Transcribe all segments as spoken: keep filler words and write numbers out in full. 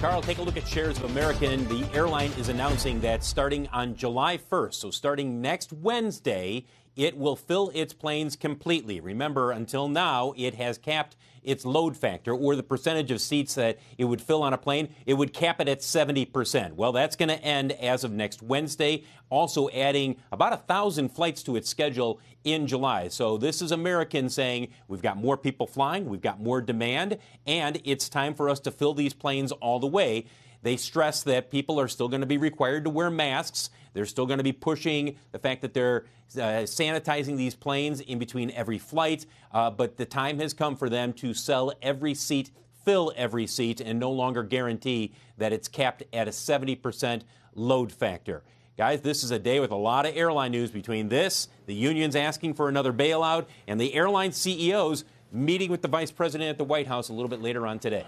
Carl, take a look at shares of American. The airline is announcing that starting on July first, so starting next Wednesday, it will fill its planes completely. Remember, until now, it has capped its load factor, or the percentage of seats that it would fill on a plane. It would cap it at seventy percent. Well, that's going to end as of next Wednesday, also adding about one thousand flights to its schedule in July. So this is American saying, we've got more people flying, we've got more demand, and it's time for us to fill these planes all the way. They stress that people are still going to be required to wear masks. They're still going to be pushing the fact that they're uh, sanitizing these planes in between every flight. Uh, but the time has come for them to sell every seat, fill every seat, and no longer guarantee that it's capped at a seventy percent load factor. Guys, this is a day with a lot of airline news between this, the unions asking for another bailout, and the airline C E Os meeting with the vice president at the White House a little bit later on today.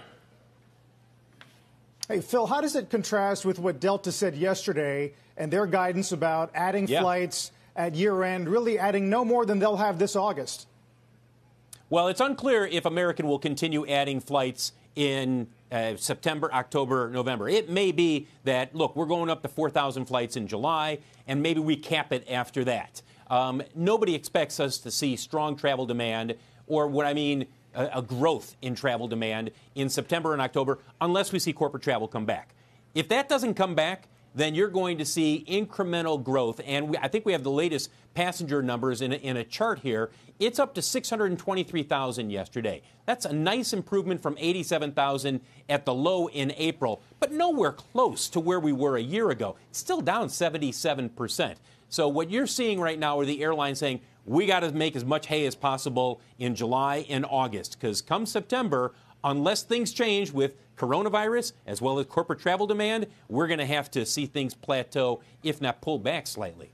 Hey, Phil, how does it contrast with what Delta said yesterday and their guidance about adding yeah. flights at year end, really adding no more than they'll have this August? Well, it's unclear if American will continue adding flights in uh, September, October, November. It may be that, look, we're going up to four thousand flights in July, and maybe we cap it after that. Um, nobody expects us to see strong travel demand, or what I mean, a growth in travel demand in September and October, unless we see corporate travel come back. If that doesn't come back, then you're going to see incremental growth. And we, I think we have the latest passenger numbers in a, in a chart here. It's up to six hundred twenty-three thousand yesterday. That's a nice improvement from eighty-seven thousand at the low in April, but nowhere close to where we were a year ago. It's still down seventy-seven percent. So what you're seeing right now are the airlines saying, we got to make as much hay as possible in July and August, because come September, unless things change with coronavirus as well as corporate travel demand, we're going to have to see things plateau, if not pull back slightly.